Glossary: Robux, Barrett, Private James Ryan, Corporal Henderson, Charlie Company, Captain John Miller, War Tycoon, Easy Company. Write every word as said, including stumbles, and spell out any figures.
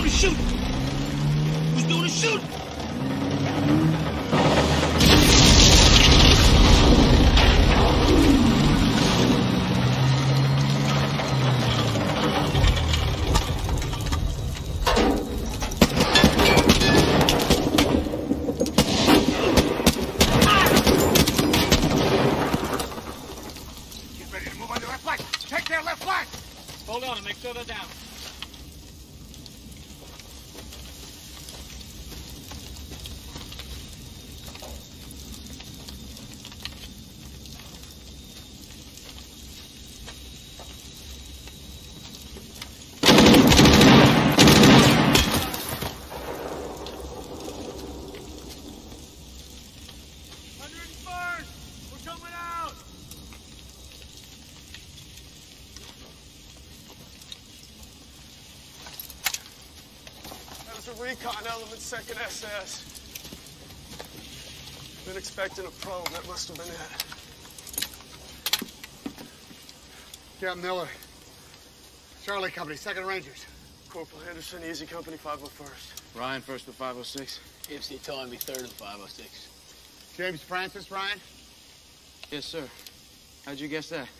doing the shooting? Who's doing the shooting? Recon element, second S S. Been expecting a probe. That must have been it. Captain Miller, Charlie Company, second Rangers. Corporal Henderson, Easy Company, five oh first. Ryan, first to five oh six. Gibson telling me third to five oh six. James Francis, Ryan? Yes, sir. How'd you guess that?